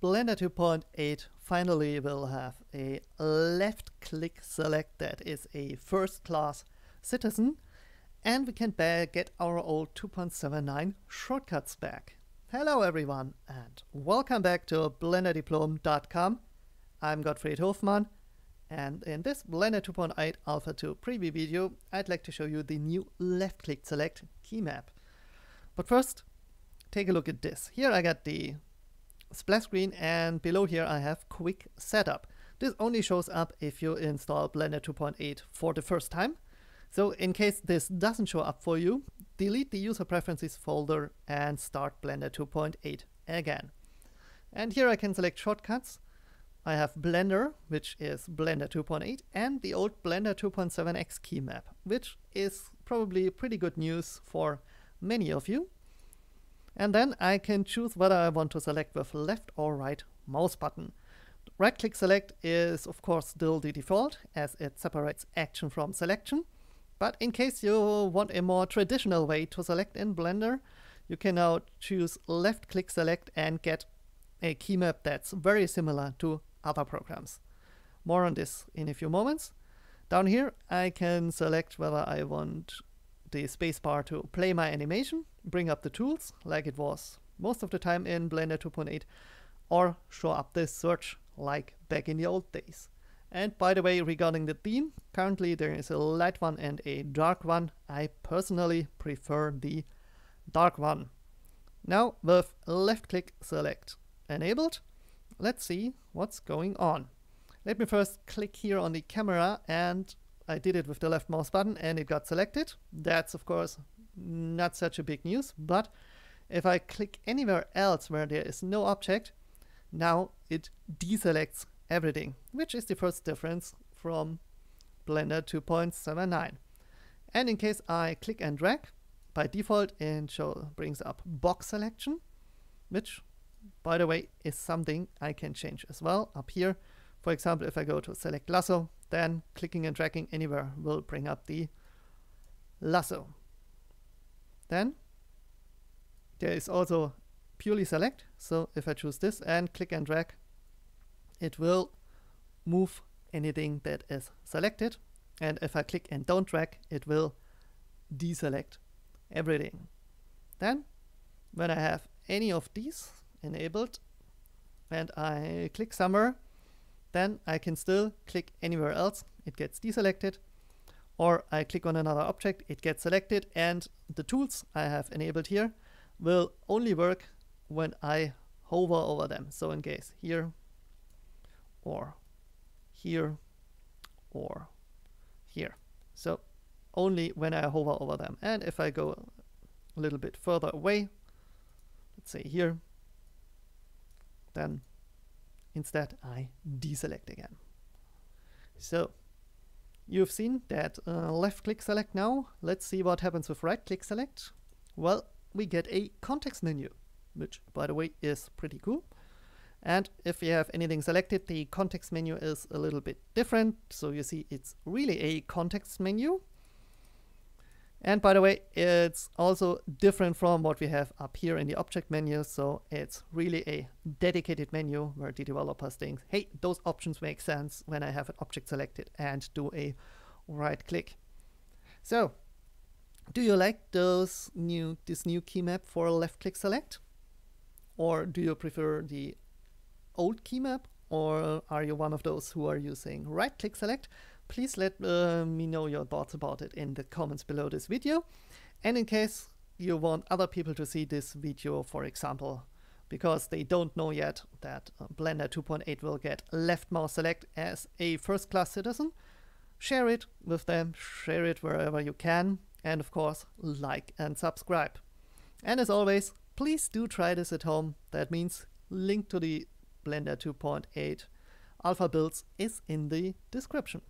Blender 2.8 finally will have a left-click select that is a first-class citizen, and we can get our old 2.79 shortcuts back. Hello everyone and welcome back to BlenderDiplom.com. I'm Gottfried Hofmann, and in this Blender 2.8 Alpha 2 preview video I'd like to show you the new left-click select key map. But first, take a look at this. Here I got the splash screen, and below here I have quick setup. This only shows up if you install Blender 2.8 for the first time. So in case this doesn't show up for you, delete the user preferences folder and start Blender 2.8 again. And here I can select shortcuts. I have Blender, which is Blender 2.8, and the old Blender 2.7x key map, which is probably pretty good news for many of you. And then I can choose whether I want to select with left or right mouse button. Right-click select is of course still the default, as it separates action from selection. But in case you want a more traditional way to select in Blender, you can now choose left-click select and get a key map that's very similar to other programs. More on this in a few moments. Down here I can select whether I want the spacebar to play my animation, bring up the tools like it was most of the time in Blender 2.8, or show up the search like back in the old days. And by the way, regarding the theme, currently there is a light one and a dark one. I personally prefer the dark one. Now with left click select enabled, let's see what's going on. Let me first click here on the camera, and I did it with the left mouse button and it got selected. That's of course not such a big news, but if I click anywhere else where there is no object, now it deselects everything, which is the first difference from Blender 2.79. And in case I click and drag, by default it brings up box selection, which by the way is something I can change as well up here. For example, if I go to select lasso, then clicking and dragging anywhere will bring up the lasso. Then there is also purely select, so if I choose this and click and drag, it will move anything that is selected, and if I click and don't drag, it will deselect everything. Then when I have any of these enabled and I click somewhere, then I can still click anywhere else, it gets deselected, or I click on another object, it gets selected, and the tools I have enabled here will only work when I hover over them. So in case here, or here, or here. So only when I hover over them. And if I go a little bit further away, let's say here, then instead I deselect again. So you've seen that left click select now. Let's see what happens with right click select. Well, we get a context menu, which by the way is pretty cool. And if you have anything selected, the context menu is a little bit different. So you see it's really a context menu. And by the way, it's also different from what we have up here in the object menu. So it's really a dedicated menu where the developers think, hey, those options make sense when I have an object selected and do a right click. So do you like this new key map for left click select? Or do you prefer the old key map? Or are you one of those who are using right click select? Please let me know your thoughts about it in the comments below this video. And in case you want other people to see this video, for example, because they don't know yet that Blender 2.8 will get left mouse select as a first-class citizen, share it with them, share it wherever you can, and of course, like and subscribe. And as always, please do try this at home. That means link to the Blender 2.8 alpha builds is in the description.